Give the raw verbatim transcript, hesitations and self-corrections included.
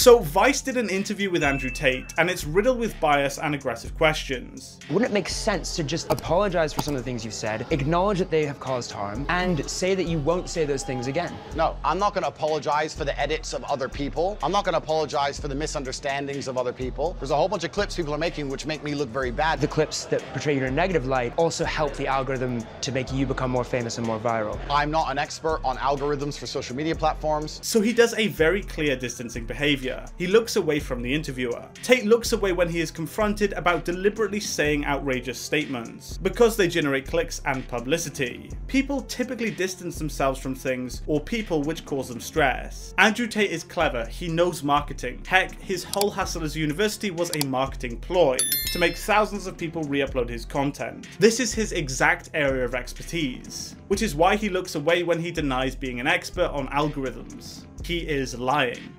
So Vice did an interview with Andrew Tate, and it's riddled with bias and aggressive questions. Wouldn't it make sense to just apologize for some of the things you've said, acknowledge that they have caused harm, and say that you won't say those things again? No, I'm not gonna apologize for the edits of other people. I'm not gonna apologize for the misunderstandings of other people. There's a whole bunch of clips people are making which make me look very bad. The clips that portray you in a negative light also help the algorithm to make you become more famous and more viral. I'm not an expert on algorithms for social media platforms. So he does a very clear distancing behavior. He looks away from the interviewer. Tate looks away when he is confronted about deliberately saying outrageous statements, because they generate clicks and publicity. People typically distance themselves from things or people which cause them stress. Andrew Tate is clever, he knows marketing. Heck, his whole Hustlers University was a marketing ploy to make thousands of people re-upload his content. This is his exact area of expertise, which is why he looks away when he denies being an expert on algorithms. He is lying.